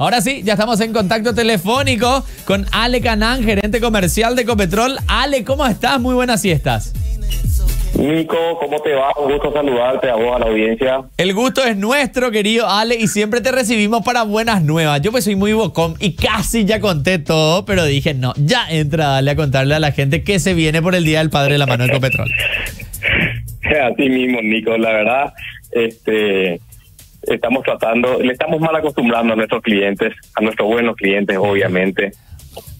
Ahora sí, ya estamos en contacto telefónico con Ale Canán, gerente comercial de Copetrol. Ale, ¿cómo estás? Muy buenas siestas. Nico, ¿cómo te va? Un gusto saludarte a vos, a la audiencia. El gusto es nuestro, querido Ale, y siempre te recibimos para buenas nuevas. Yo pues soy muy bocón y casi ya conté todo, pero dije no, ya entra Ale a contarle a la gente que se viene por el Día del Padre de la mano de Copetrol. Así mismo, Nico, la verdad, estamos tratando, le estamos mal acostumbrando a nuestros clientes, a nuestros buenos clientes, obviamente,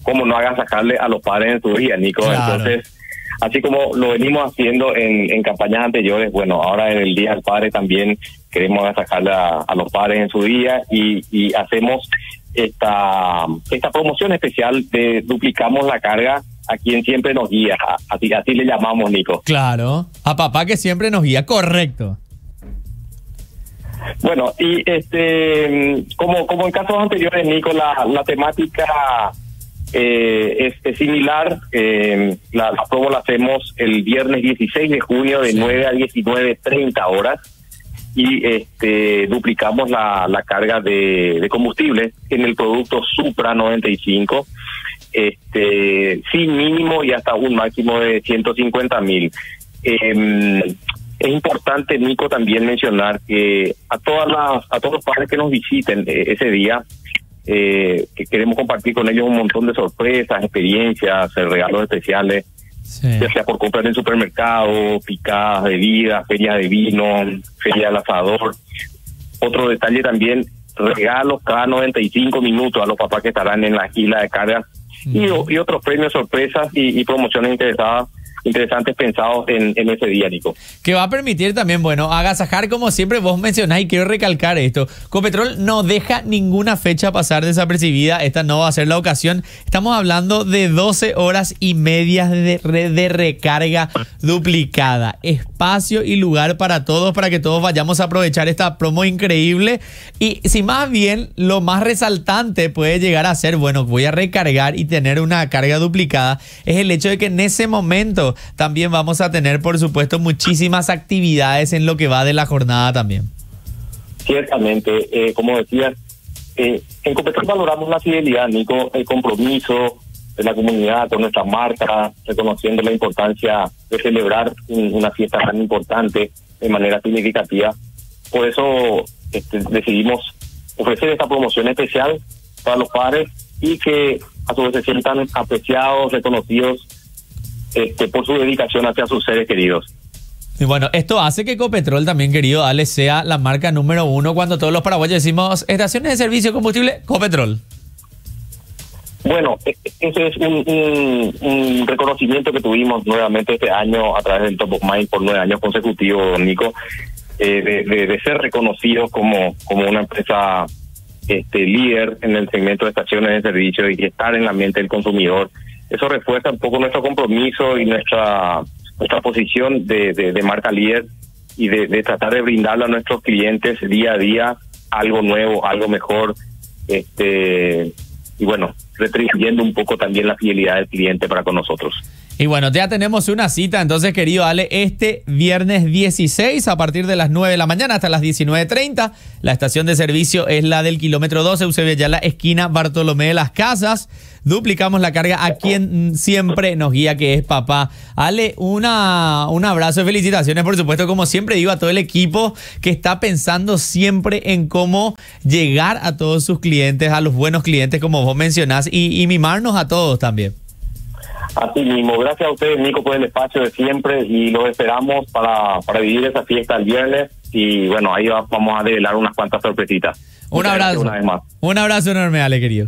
como no hagan sacarle a los padres en su día, Nico, claro. Entonces, así como lo venimos haciendo en campañas anteriores, bueno, ahora en el Día del Padre también queremos sacarle a los padres en su día y hacemos esta promoción especial de duplicamos la carga a quien siempre nos guía, así le llamamos, Nico. Claro, a papá que siempre nos guía, correcto. Bueno, y como en casos anteriores, Nico, la temática... es similar, la promo la hacemos el viernes 16 de junio de 9 a 19:30 horas y duplicamos la carga de combustible en el producto Supra 95 sin mínimo y hasta un máximo de 150.000. Es importante, Nico, también mencionar que a todos los padres que nos visiten ese día, que queremos compartir con ellos un montón de sorpresas, experiencias, regalos especiales, sí, ya sea por comprar en supermercado, picadas, bebidas, feria de vino, feria del asador. Otro detalle también, regalos cada 95 minutos a los papás que estarán en la isla de cargas, y otros premios, sorpresas y promociones interesantes pensados en ese día, Nico. Que va a permitir también, bueno, agasajar, como siempre vos mencionás, y quiero recalcar esto. Copetrol no deja ninguna fecha pasar desapercibida. Esta no va a ser la ocasión. Estamos hablando de 12 horas y media de recarga duplicada. Espacio y lugar para todos, para que todos vayamos a aprovechar esta promo increíble. Y si más bien, lo más resaltante puede llegar a ser, bueno, voy a recargar y tener una carga duplicada, es el hecho de que en ese momento también vamos a tener, por supuesto, muchísimas actividades en lo que va de la jornada también. Ciertamente, como decías, en Copetrol valoramos la fidelidad, Nico, el compromiso de la comunidad con nuestra marca, reconociendo la importancia de celebrar una fiesta tan importante de manera significativa. Por eso decidimos ofrecer esta promoción especial para los padres y que a su vez se sientan apreciados, reconocidos por su dedicación hacia sus seres queridos. Y bueno, esto hace que Copetrol también, querido Ale, sea la marca número uno cuando todos los paraguayos decimos estaciones de servicio de combustible, Copetrol. Bueno, ese es un reconocimiento que tuvimos nuevamente este año a través del Top of Mind por 9 años consecutivos, Nico, de ser reconocidos como una empresa líder en el segmento de estaciones de servicio y estar en la mente del consumidor. Eso refuerza un poco nuestro compromiso y nuestra posición de marca líder y de tratar de brindarle a nuestros clientes día a día algo nuevo, algo mejor, y bueno, retribuyendo un poco también la fidelidad del cliente para con nosotros. Y bueno, ya tenemos una cita entonces, querido Ale, este viernes 16 a partir de las 9 de la mañana hasta las 19:30. La estación de servicio es la del kilómetro 12, Eusebio Ayala, esquina Bartolomé de las Casas. Duplicamos la carga a quien siempre nos guía, que es papá. Ale, un abrazo y felicitaciones, por supuesto, como siempre digo, a todo el equipo que está pensando siempre en cómo llegar a todos sus clientes, a los buenos clientes, como vos mencionás, y mimarnos a todos también. Así mismo, gracias a ustedes, Nico, por el espacio de siempre y los esperamos para vivir esa fiesta el viernes y bueno, ahí vamos a develar unas cuantas sorpresitas. Un abrazo, una vez más. Un abrazo enorme, Ale, querido.